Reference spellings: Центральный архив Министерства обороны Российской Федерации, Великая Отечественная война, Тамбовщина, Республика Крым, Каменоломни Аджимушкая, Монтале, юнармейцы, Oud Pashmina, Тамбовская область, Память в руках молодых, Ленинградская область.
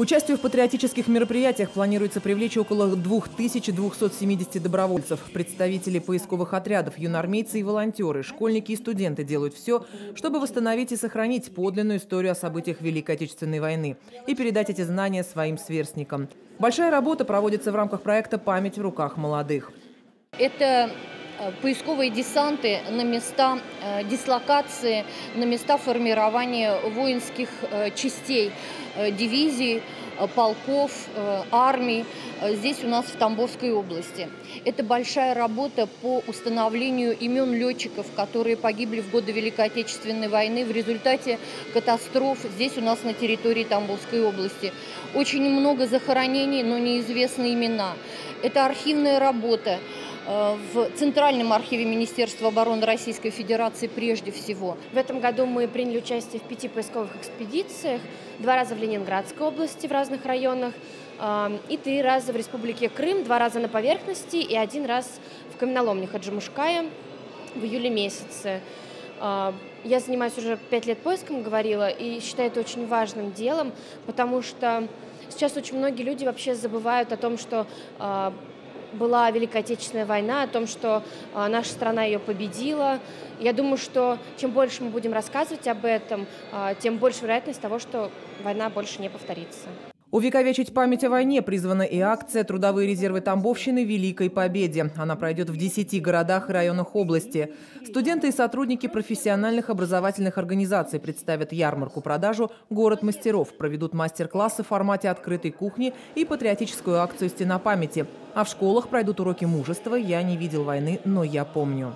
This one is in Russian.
К участию в патриотических мероприятиях планируется привлечь около 2270 добровольцев. Представители поисковых отрядов, юнармейцы и волонтеры, школьники и студенты делают все, чтобы восстановить и сохранить подлинную историю о событиях Великой Отечественной войны и передать эти знания своим сверстникам. Большая работа проводится в рамках проекта «Память в руках молодых». Это поисковые десанты на места дислокации, на места формирования воинских частей, дивизий, полков, армий здесь у нас в Тамбовской области. Это большая работа по установлению имен летчиков, которые погибли в годы Великой Отечественной войны в результате катастроф здесь у нас на территории Тамбовской области. Очень много захоронений, но неизвестны имена. Это архивная работа. В Центральном архиве Министерства обороны Российской Федерации прежде всего. В этом году мы приняли участие в 5 поисковых экспедициях, 2 раза в Ленинградской области в разных районах и 3 раза в Республике Крым, 2 раза на поверхности и 1 раз в Каменоломнях Аджимушкая в июле месяце. Я занимаюсь уже 5 лет поиском, говорила, и считаю это очень важным делом, потому что сейчас очень многие люди вообще забывают о том, что была Великая Отечественная война, о том, что наша страна ее победила. Я думаю, что чем больше мы будем рассказывать об этом, тем больше вероятность того, что война больше не повторится. Увековечить память о войне призвана и акция «Трудовые резервы Тамбовщины. Великой Победе». Она пройдет в 10 городах и районах области. Студенты и сотрудники профессиональных образовательных организаций представят ярмарку-продажу «Город мастеров», проведут мастер-классы в формате открытой кухни и патриотическую акцию «Стена памяти». А в школах пройдут уроки мужества «Я не видел войны, но я помню».